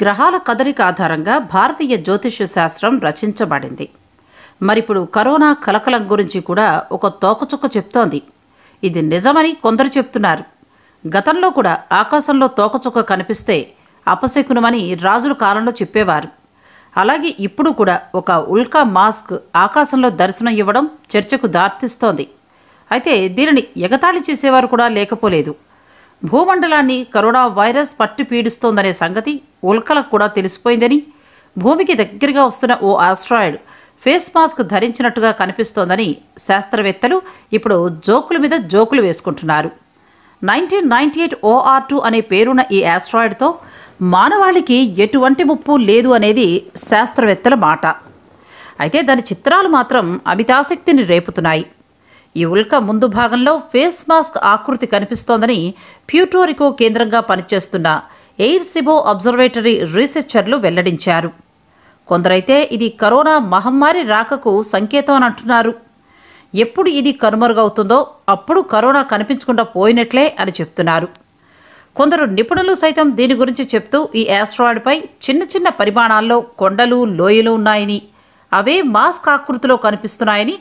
గ్రహాల కదలిక ఆధారంగా భారతీయ జ్యోతిష్య శాస్త్రం రచించబడింది. మరిప్పుడు కరోనా కలకలం గురించి కూడా ఒక తోకచుక్క చెప్తోంది. ఇది నిజమని కొందరు చెప్తున్నారు. గతంలో కూడా ఆకాశంలో తోకచుక్క కనిపిస్తే అపశకునమని రాజుల కాలంలో చెప్పేవారు. అలాగే ఇప్పుడు కూడా ఒక ఉల్కా మాస్క్ ఆకాశంలో దర్శనం ఇవ్వడం చర్చకు దారితీస్తోంది. అయితే దీనిని ఎగతాళి చేసేవారు కూడా లేకపోలేదు. భూమండలాన్ని కరోనా వైరస్ పట్టి పీడిస్తోందనే సంగతి ఉల్కలకు కూడా తెలిసిపోయిందని, భూమికి దగ్గరగా వస్తున్న ఓ ఆస్ట్రాయిడ్ ఫేస్ మాస్క్ ధరించినట్టుగా కనిపిస్తోందని శాస్త్రవేత్తలు ఇప్పుడు జోకుల మీద జోకులు వేసుకుంటున్నారు. 1998 OR2 అనే పేరున్న ఈ ఆస్ట్రాయిడ్తో మానవాళికి ఎటువంటి ముప్పు లేదు అనేది శాస్త్రవేత్తల మాట. అయితే దాని చిత్రాలు మాత్రం అమితాసక్తిని రేపుతున్నాయి. ఈ ఉల్క ముందు భాగంలో ఫేస్ మాస్క్ ఆకృతి కనిపిస్తోందని ప్యూటోరికో కేంద్రంగా పనిచేస్తున్న ఎయిర్ సిబో అబ్జర్వేటరీ రీసెర్చర్లు వెల్లడించారు. కొందరైతే ఇది కరోనా మహమ్మారి రాకకు సంకేతం అని అంటున్నారు. ఎప్పుడు ఇది కనుమరుగవుతుందో అప్పుడు కరోనా కనిపించకుండా పోయినట్లే అని చెప్తున్నారు. కొందరు నిపుణులు సైతం దీని గురించి చెప్తూ ఈ ఆస్ట్రాయిడ్పై చిన్న చిన్న పరిమాణాల్లో కొండలు, లోయలు ఉన్నాయని, అవే మాస్క్ ఆకృతిలో కనిపిస్తున్నాయని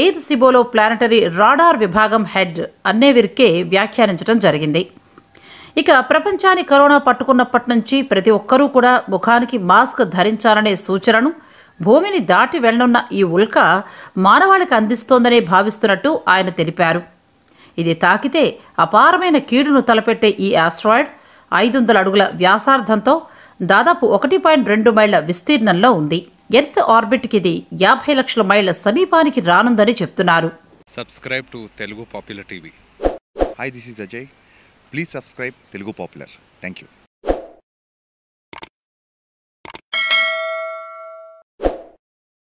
ఎయిర్ సిబోలో ప్లానటరీ రాడార్ విభాగం హెడ్ అన్నేవిర్కే వ్యాఖ్యానించడం జరిగింది. ఇక ప్రపంచాన్ని కరోనా పట్టుకున్నప్పటి నుంచి ప్రతి ఒక్కరూ కూడా ముఖానికి మాస్క్ ధరించాలనే సూచనను భూమిని దాటి వెళ్లనున్న ఈ ఉల్క మానవాళికి అందిస్తోందనే భావిస్తున్నట్టు ఆయన తెలిపారు. ఇది తాకితే అపారమైన కీడును తలపెట్టే ఈ ఆస్ట్రాయిడ్ 500 అడుగుల వ్యాసార్థంతో దాదాపు 1.2 మైళ్ళ విస్తీర్ణంలో ఉంది. ఎర్త్ ఆర్బిట్కి ఇది 50 లక్షల మైళ్ళ సమీపానికి రానుందని చెప్తున్నారు. Subscribe to Telugu popular TV. Hi, this is Ajay. Please subscribe Telugu popular. Thank you.